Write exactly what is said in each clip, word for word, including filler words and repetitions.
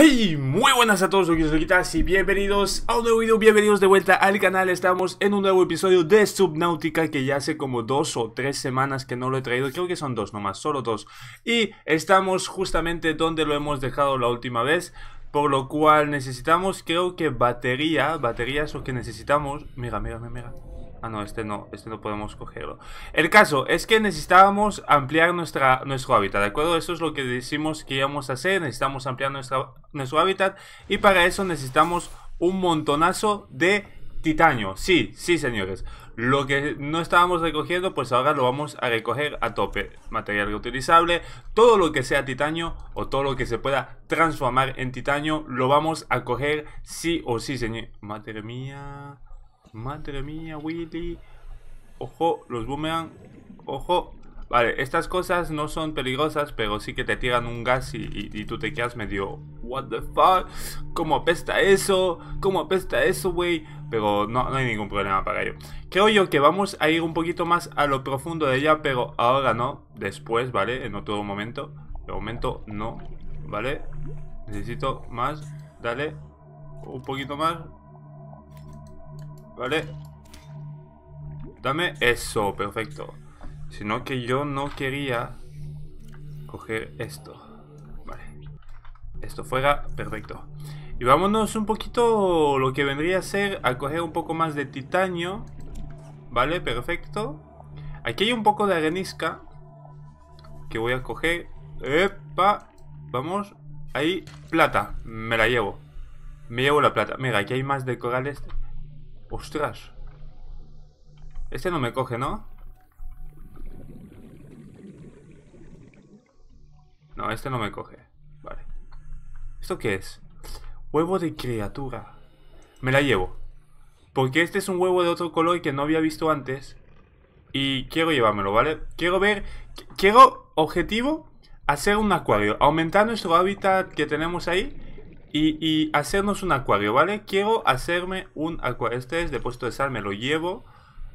Hey, muy buenas a todos, loquitas, y bienvenidos a un nuevo video, bienvenidos de vuelta al canal. Estamos en un nuevo episodio de Subnautica que ya hace como dos o tres semanas que no lo he traído, creo que son dos nomás, solo dos. Y estamos justamente donde lo hemos dejado la última vez, por lo cual necesitamos, creo que batería, baterías o que necesitamos... Mira, mira, mira, mira. Ah, no, este no, este no podemos cogerlo. El caso es que necesitábamos ampliar nuestra, nuestro hábitat, ¿de acuerdo? Eso es lo que decimos que íbamos a hacer, necesitamos ampliar nuestra, nuestro hábitat. Y para eso necesitamos un montonazo de titanio, sí, sí señores. Lo que no estábamos recogiendo, pues ahora lo vamos a recoger a tope. Material reutilizable, todo lo que sea titanio o todo lo que se pueda transformar en titanio, lo vamos a coger sí o sí, señor. Madre mía... Madre mía, Willy. Ojo, los boomerang. Ojo. Vale, estas cosas no son peligrosas, pero sí que te tiran un gas y, y, y tú te quedas medio... What the fuck? ¿Cómo apesta eso? ¿Cómo apesta eso, güey? Pero no, no hay ningún problema para ello. Creo yo que vamos a ir un poquito más a lo profundo de ella, pero ahora no. Después, ¿vale? En otro momento. De momento no, ¿vale? Necesito más. Dale. Un poquito más. Vale, dame eso, perfecto. Sino que yo no quería coger esto. Vale, esto fuera, perfecto. Y vámonos un poquito lo que vendría a ser a coger un poco más de titanio. Vale, perfecto. Aquí hay un poco de arenisca que voy a coger. Epa, vamos. Ahí, plata, me la llevo. Me llevo la plata, mira, aquí hay más de corales. Ostras. Este no me coge, ¿no? No, este no me coge. Vale. ¿Esto qué es? Huevo de criatura. Me la llevo. Porque este es un huevo de otro color que no había visto antes. Y quiero llevármelo, ¿vale? Quiero ver... Quiero... Objetivo... Hacer un acuario. Aumentar nuestro hábitat que tenemos ahí... Y, y hacernos un acuario, ¿vale? Quiero hacerme un acuario. Este es depósito de sal, me lo llevo.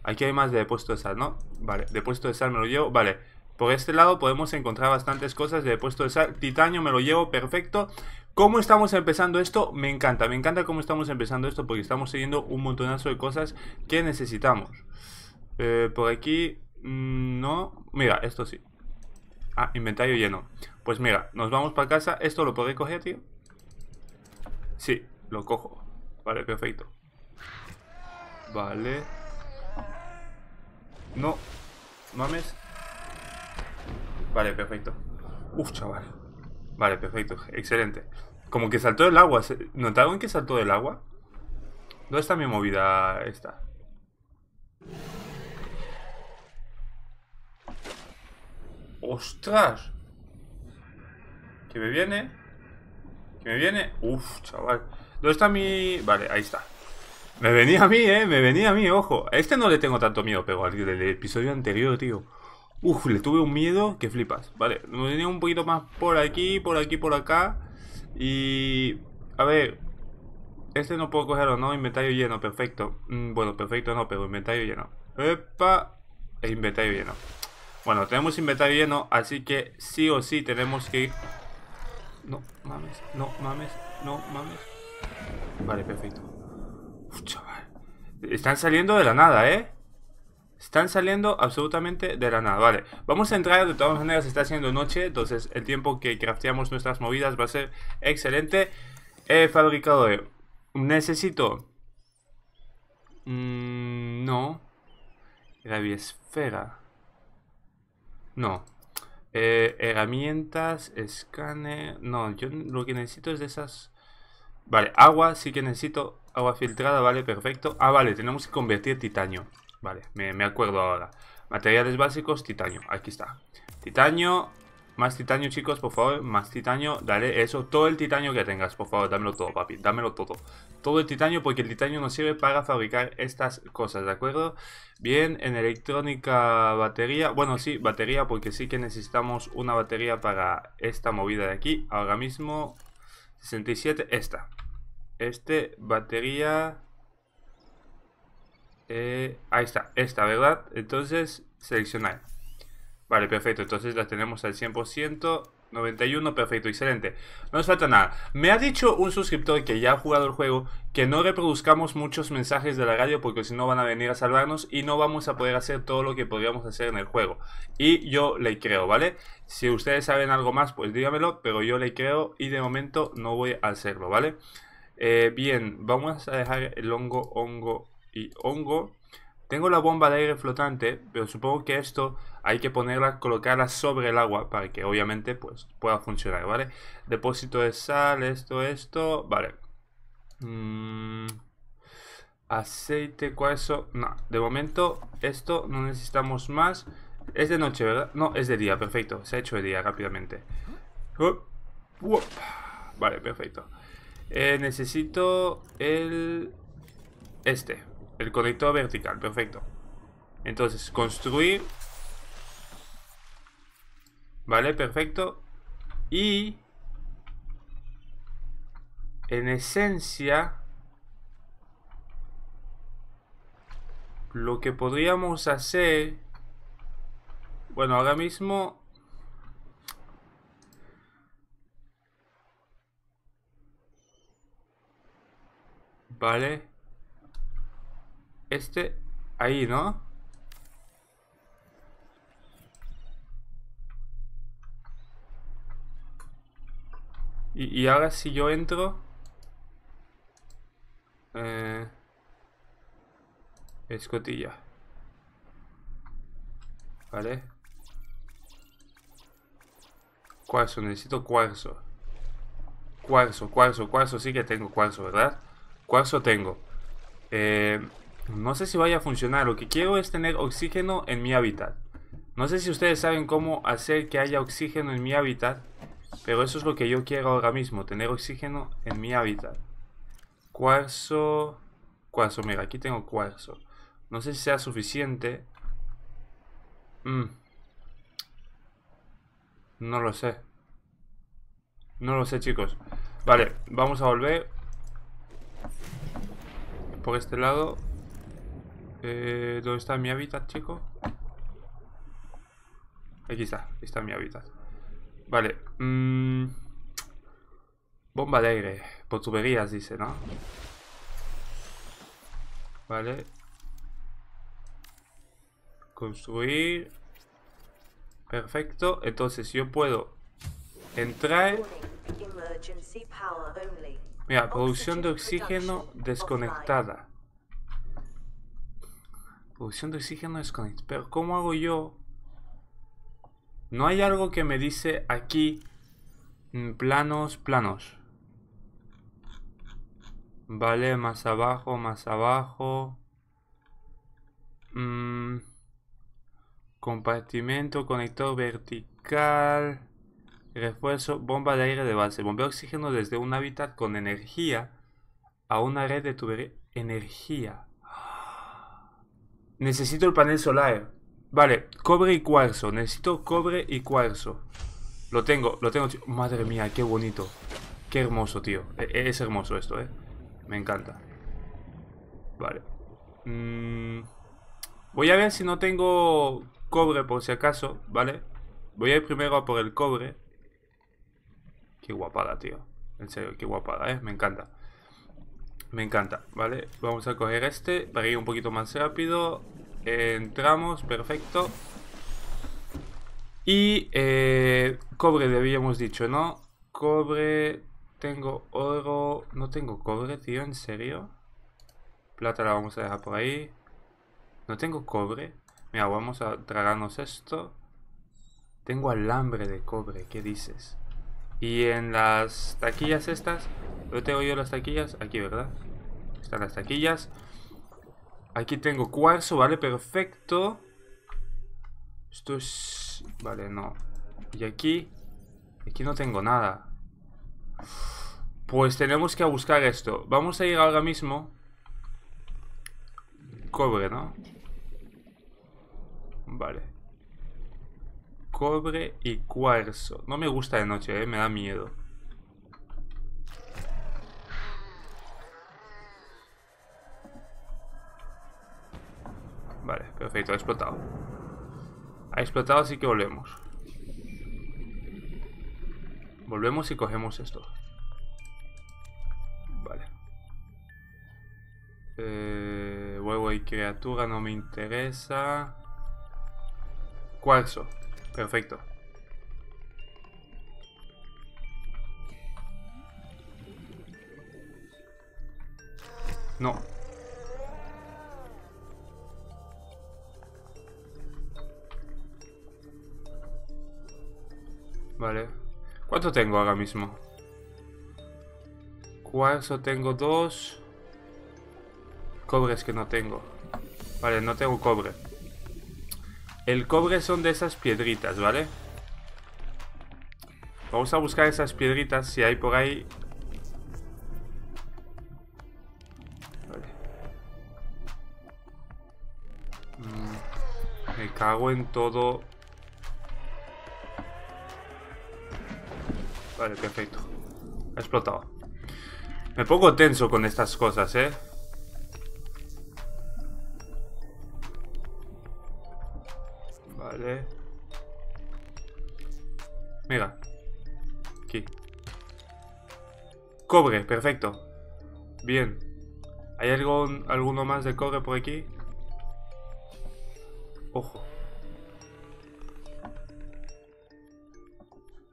Aquí hay más de depósito de sal, ¿no? Vale, depósito de sal me lo llevo, vale. Por este lado podemos encontrar bastantes cosas de depósito de sal. Titanio me lo llevo, perfecto. ¿Cómo estamos empezando esto? Me encanta, me encanta cómo estamos empezando esto, porque estamos siguiendo un montonazo de cosas que necesitamos. eh, Por aquí, mmm, no. Mira, esto sí. Ah, inventario lleno. Pues mira, nos vamos para casa. Esto lo podré coger, tío. Sí, lo cojo. Vale, perfecto. Vale. No mames. Vale, perfecto. Uf, chaval. Vale, perfecto, excelente. Como que saltó del agua. ¿Notaron que saltó del agua? ¿Dónde está mi movida esta? ¡Ostras! Que me viene... Me viene... Uf, chaval. ¿Dónde está mi...? Vale, ahí está. Me venía a mí, eh. Me venía a mí, ojo. A este no le tengo tanto miedo, pero al del episodio anterior, tío. Uf, le tuve un miedo que flipas. Vale, me venía un poquito más por aquí, por aquí, por acá. Y... A ver... Este no puedo cogerlo, ¿no? Inventario lleno, perfecto. Mm, bueno, perfecto no, pero inventario lleno. Epa. Inventario lleno. Bueno, tenemos inventario lleno, así que sí o sí tenemos que ir... No mames, no mames, no mames. Vale, perfecto. Uf, chaval. Están saliendo de la nada, ¿eh? Están saliendo absolutamente de la nada. Vale, vamos a entrar. De todas maneras está haciendo noche, entonces el tiempo que crafteamos nuestras movidas va a ser excelente. He fabricado de... Necesito... Mm, no. Graviesfera. No. Eh, herramientas, escáner. No, yo lo que necesito es de esas. Vale, agua, sí que necesito. Agua filtrada, vale, perfecto. Ah, vale, tenemos que convertir titanio. Vale, me, me acuerdo ahora. Materiales básicos, titanio, aquí está. Titanio, más titanio, chicos, por favor, más titanio. Dale eso, todo el titanio que tengas, por favor. Dámelo todo, papi, dámelo todo. Todo el titanio, porque el titanio nos sirve para fabricar estas cosas, ¿de acuerdo? Bien, en electrónica, batería. Bueno, sí, batería, porque sí que necesitamos una batería para esta movida de aquí. Ahora mismo, sesenta y siete, esta. Este, batería... Eh, ahí está, esta, ¿verdad? Entonces, seleccionar. Vale, perfecto, entonces la tenemos al cien por ciento. noventa y uno, perfecto, excelente. No nos falta nada. Me ha dicho un suscriptor que ya ha jugado el juego que no reproduzcamos muchos mensajes de la radio porque si no van a venir a salvarnos y no vamos a poder hacer todo lo que podríamos hacer en el juego. Y yo le creo, ¿vale? Si ustedes saben algo más, pues dígamelo, pero yo le creo y de momento no voy a hacerlo, ¿vale? Eh, bien, vamos a dejar el hongo, hongo y hongo. Tengo la bomba de aire flotante, pero supongo que esto hay que ponerla, colocarla sobre el agua para que obviamente pues pueda funcionar, ¿vale? Depósito de sal, esto, esto, vale. Mm, aceite, cuarzo, no, de momento esto no necesitamos más. Es de noche, ¿verdad? No, es de día, perfecto, se ha hecho de día rápidamente. Uh, uh, vale, perfecto. Eh, necesito el... este. El conector vertical, perfecto. Entonces, construir. Vale, perfecto. Y en esencia, lo que podríamos hacer, bueno, ahora mismo vale. Este, ahí, ¿no? Y, y ahora si yo entro... Eh, escotilla. ¿Vale? Cuarzo, necesito cuarzo. Cuarzo, cuarzo, cuarzo, sí que tengo cuarzo, ¿verdad? Cuarzo tengo. Eh... No sé si vaya a funcionar, lo que quiero es tener oxígeno en mi hábitat. No sé si ustedes saben cómo hacer que haya oxígeno en mi hábitat, pero eso es lo que yo quiero ahora mismo, tener oxígeno en mi hábitat. Cuarzo, cuarzo, mira, aquí tengo cuarzo. No sé si sea suficiente. Mm. No lo sé. No lo sé, chicos. Vale, vamos a volver por este lado. Eh, ¿Dónde está mi hábitat, chico? Aquí está, aquí está mi hábitat. Vale. Mm. Bomba de aire. Por tuberías, dice, ¿no? Vale. Construir. Perfecto. Entonces yo puedo entrar. Mira, producción de oxígeno desconectada. Producción de oxígeno desconectada. Pero ¿cómo hago yo? No hay algo que me dice aquí. Planos, planos. Vale, más abajo, más abajo. Mm, compartimento, conector vertical. Refuerzo, bomba de aire de base. Bombeo oxígeno desde un hábitat con energía a una red de tubería. Energía. Necesito el panel solar. Vale, cobre y cuarzo. Necesito cobre y cuarzo. Lo tengo, lo tengo. Madre mía, qué bonito. Qué hermoso, tío. Es hermoso esto, eh. Me encanta. Vale. Mm. Voy a ver si no tengo cobre por si acaso, ¿vale? Voy a ir primero a por el cobre. Qué guapada, tío. En serio, qué guapada, ¿eh? Me encanta. Me encanta, ¿vale? Vamos a coger este para ir un poquito más rápido. Entramos, perfecto. Y eh, cobre, le habíamos dicho, ¿no? Cobre, tengo oro. No tengo cobre, tío, ¿en serio? Plata la vamos a dejar por ahí. No tengo cobre. Mira, vamos a tragarnos esto. Tengo alambre de cobre, ¿qué dices? Y en las taquillas estas, ¿dónde tengo yo las taquillas? Aquí, ¿verdad? Están las taquillas. Aquí tengo cuarzo, vale, perfecto. Esto es... Vale, no. Y aquí... Aquí no tengo nada. Pues tenemos que buscar esto. Vamos a ir ahora mismo. Cobre, ¿no? Vale. Cobre y cuarzo. No me gusta de noche, eh, me da miedo. Vale, perfecto, ha explotado. Ha explotado, así que volvemos. Volvemos y cogemos esto. Vale. Eh, huevo y criatura no me interesa. Cuarzo. Perfecto. No. Vale. ¿Cuánto tengo ahora mismo? Cuarzo tengo dos. Cobres que no tengo. Vale, no tengo cobre. El cobre son de esas piedritas, ¿vale? Vamos a buscar esas piedritas si hay por ahí. Cago en todo. Vale, perfecto. Ha explotado. Me pongo tenso con estas cosas, ¿eh? Vale. Mira. Aquí. Cobre, perfecto. Bien. ¿Hay algo, alguno más de cobre por aquí? Ojo.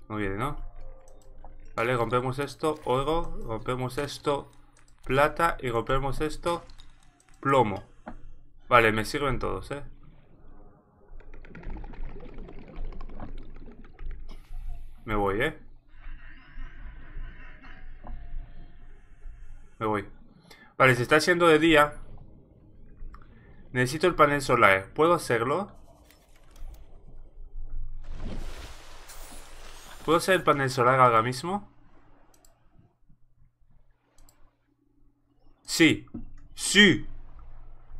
No viene, ¿no? Vale, rompemos esto, oro, rompemos esto, plata y rompemos esto, plomo. Vale, me sirven todos, ¿eh? Me voy, ¿eh? Me voy. Vale, se está haciendo de día. Necesito el panel solar. ¿Puedo hacerlo? ¿Puedo hacer el panel solar ahora mismo? Sí. Sí.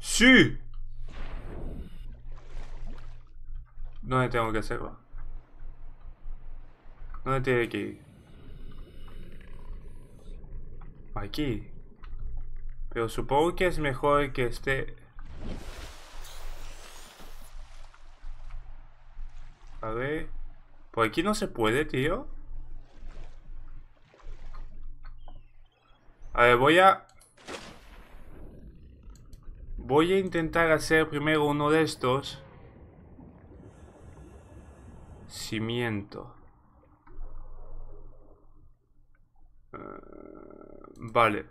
Sí. ¿Dónde tengo que hacerlo? ¿Dónde tiene que ir? Aquí. Pero supongo que es mejor que esté... A ver... Por aquí no se puede, tío. A ver, voy a... Voy a intentar hacer primero uno de estos. Cimiento. Uh, vale.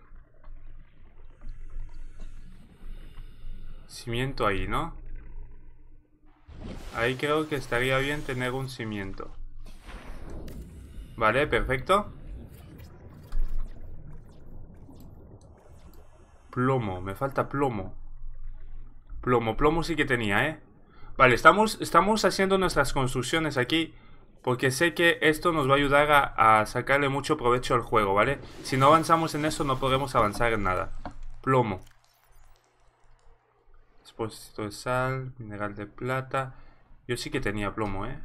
Cimiento ahí, ¿no? Ahí creo que estaría bien tener un cimiento. Vale, perfecto. Plomo, me falta plomo. Plomo, plomo sí que tenía, ¿eh? Vale, estamos, estamos haciendo nuestras construcciones aquí. Porque sé que esto nos va a ayudar a, a sacarle mucho provecho al juego, ¿vale? Si no avanzamos en eso no podremos avanzar en nada. Plomo. Depósito de sal, mineral de plata. Yo sí que tenía plomo, ¿eh?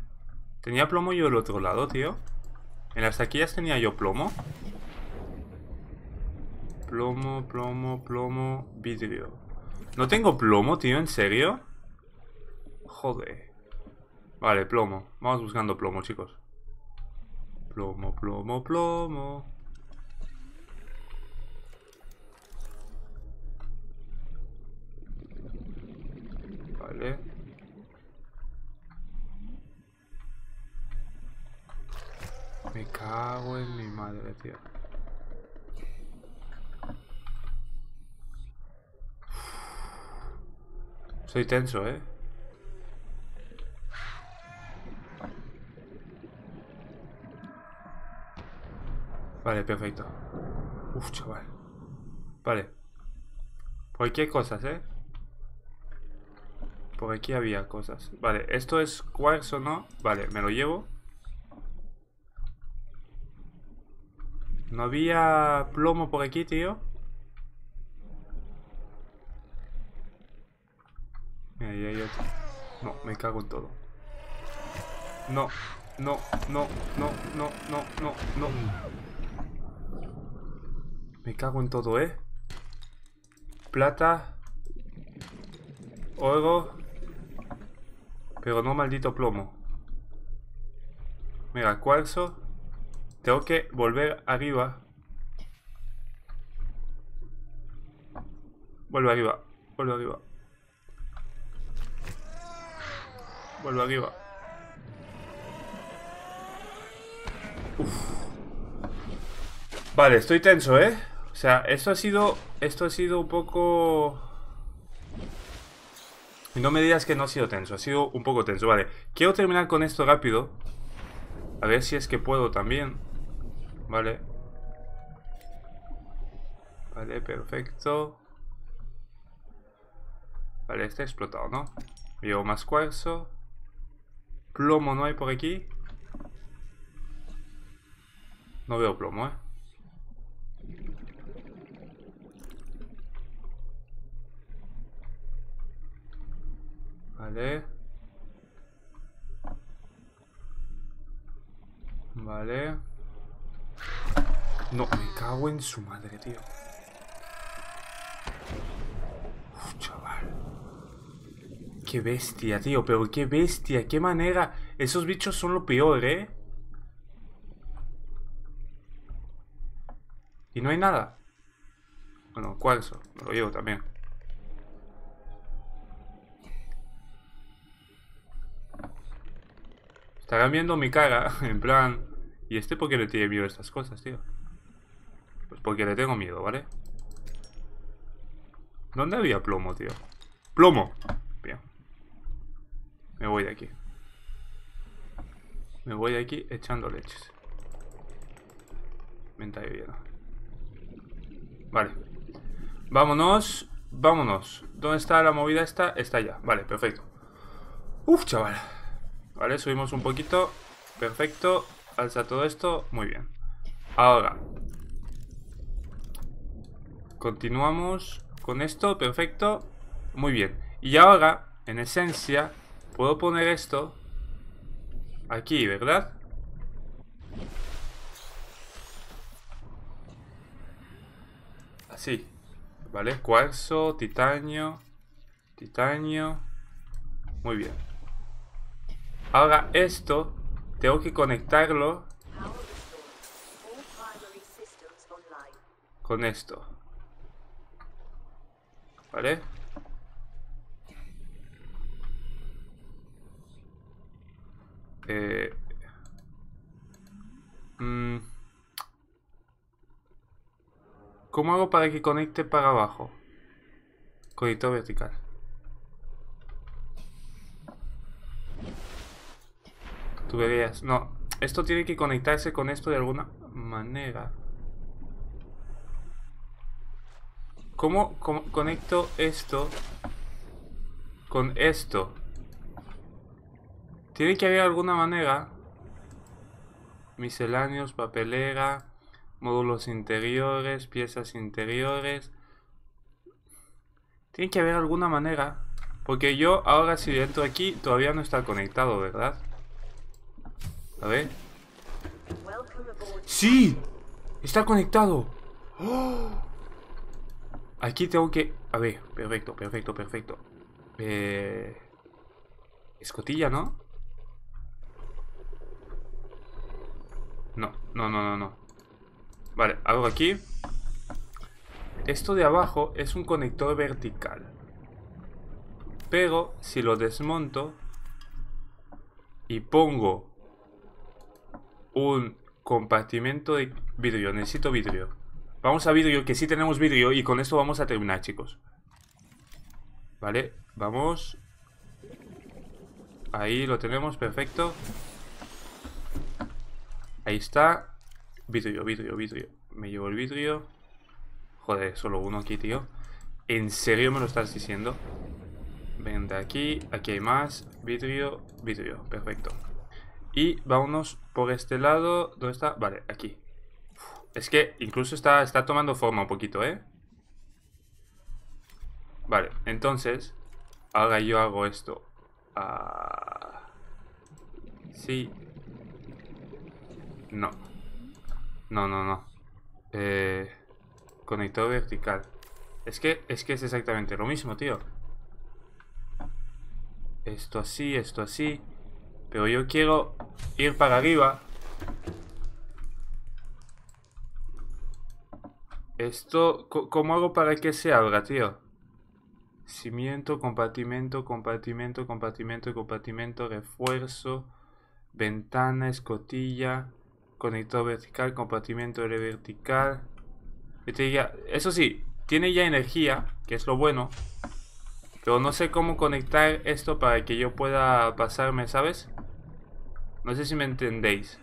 Tenía plomo yo del otro lado, tío. En las taquillas tenía yo plomo. Plomo, plomo, plomo, vidrio. No tengo plomo, tío, ¿en serio? Joder. Vale, plomo. Vamos buscando plomo, chicos. Plomo, plomo, plomo. Vale. Me cago en mi madre, tío. Soy tenso, ¿eh? Vale, perfecto. Uf, chaval. Vale. Cualquier cosa, ¿eh? Por aquí había cosas. Vale, esto es cuarzo, ¿no? Vale, me lo llevo. No había plomo por aquí, tío. Mira, ahí hay otro. No, me cago en todo. No, no, no, no, no, no, no, no. Me cago en todo, ¿eh? Plata. Oro. Pero no maldito plomo. Mira, cuarzo. Tengo que volver arriba. Vuelvo arriba, vuelvo arriba. Vuelvo arriba. Uf. Vale, estoy tenso, ¿eh? O sea, esto ha sido... Esto ha sido un poco... No me digas que no ha sido tenso. Ha sido un poco tenso, vale. Quiero terminar con esto rápido. A ver si es que puedo también. Vale. Vale, perfecto. Vale, este ha explotado, ¿no? Llevo más cuarzo. Plomo no hay por aquí. No veo plomo, ¿eh? Vale. Vale. No, me cago en su madre, tío. Uf, chaval. Qué bestia, tío, pero qué bestia, qué manera. Esos bichos son lo peor, ¿eh? Y no hay nada. Bueno, cuarzo, me lo llevo también. Estarán viendo mi cara, en plan... ¿Y este por qué le tiene miedo a estas cosas, tío? Pues porque le tengo miedo, ¿vale? ¿Dónde había plomo, tío? ¡Plomo! Bien. Me voy de aquí. Me voy de aquí echando leches. Ventana llena. Vale. Vámonos. Vámonos. ¿Dónde está la movida esta? Está allá. Vale, perfecto. Uf, chaval. Vale, subimos un poquito. Perfecto. Alza todo esto. Muy bien. Ahora. Continuamos con esto. Perfecto. Muy bien. Y ahora, en esencia, puedo poner esto aquí, ¿verdad? Así. Vale. Cuarzo, titanio. Titanio. Muy bien. Ahora esto, tengo que conectarlo con esto. ¿Vale? Eh, mmm, ¿Cómo hago para que conecte para abajo? Conector vertical. Tuberías. No, esto tiene que conectarse con esto de alguna manera. ¿Cómo co- conecto esto con esto? Tiene que haber alguna manera. Misceláneos, papelera, módulos interiores, piezas interiores. Tiene que haber alguna manera. Porque yo ahora si entro aquí todavía no está conectado, ¿verdad? A ver. ¡Sí! Está conectado. ¡Oh! Aquí tengo que... A ver, perfecto, perfecto, perfecto. Eh... Escotilla, ¿no? No, no, no, no, no. Vale, hago aquí. Esto de abajo es un conector vertical. Pero si lo desmonto y pongo un compartimento de vidrio. Necesito vidrio. Vamos a vidrio, que sí tenemos vidrio. Y con esto vamos a terminar, chicos. Vale, vamos. Ahí lo tenemos, perfecto. Ahí está. Vidrio, vidrio, vidrio. Me llevo el vidrio. Joder, solo uno aquí, tío. ¿En serio me lo estás diciendo? Ven de aquí. Aquí hay más. Vidrio, vidrio. Perfecto. Y vámonos por este lado. ¿Dónde está? Vale, aquí. Uf, es que incluso está, está tomando forma un poquito, ¿eh? Vale, entonces. Ahora yo hago esto. Ah, sí. No. No, no, no. Eh, conector vertical. Es que, es que es exactamente lo mismo, tío. Esto así, esto así. Pero yo quiero ir para arriba. Esto, ¿cómo hago para que se abra, tío? Cimiento, compartimento, compartimento, compartimento, compartimento, refuerzo, ventana, escotilla, conector vertical, compartimento de vertical. Eso sí, tiene ya energía, que es lo bueno. Pero no sé cómo conectar esto para que yo pueda pasarme, ¿sabes? No sé si me entendéis.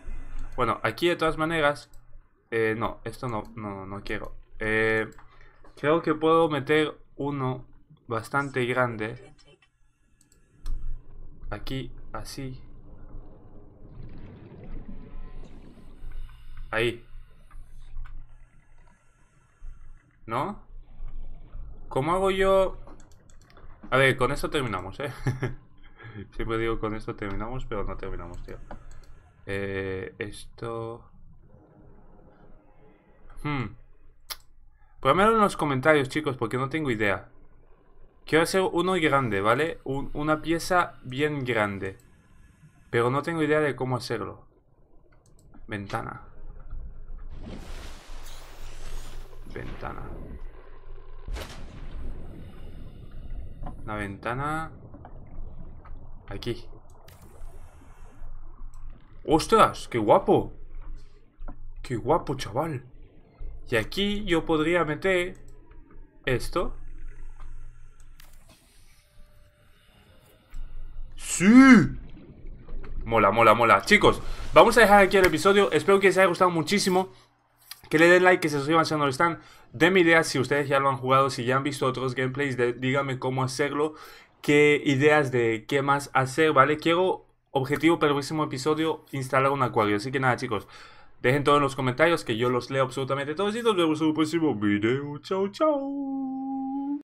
Bueno, aquí de todas maneras... Eh, no, esto no, no, no quiero. Eh, creo que puedo meter uno bastante grande. Aquí, así. Ahí. ¿No? ¿Cómo hago yo...? A ver, con esto terminamos, ¿eh? Siempre digo con esto terminamos, pero no terminamos, tío. Eh, esto... Hmm. Pónganmelo en los comentarios, chicos, porque no tengo idea. Quiero hacer uno grande, ¿vale? Un, una pieza bien grande. Pero no tengo idea de cómo hacerlo. Ventana. Ventana. Una ventana. Aquí. ¡Ostras! ¡Qué guapo! ¡Qué guapo, chaval! Y aquí yo podría meter esto. ¡Sí! Mola, mola, mola. Chicos, vamos a dejar aquí el episodio. Espero que les haya gustado muchísimo. Que le den like, que se suscriban si no lo están. Denme ideas si ustedes ya lo han jugado, si ya han visto otros gameplays, de, díganme cómo hacerlo. Qué ideas de qué más hacer, ¿vale? Quiero objetivo para el próximo episodio, instalar un acuario. Así que nada, chicos. Dejen todo en los comentarios que yo los leo absolutamente todos y nos vemos en un próximo video. Chao, chao.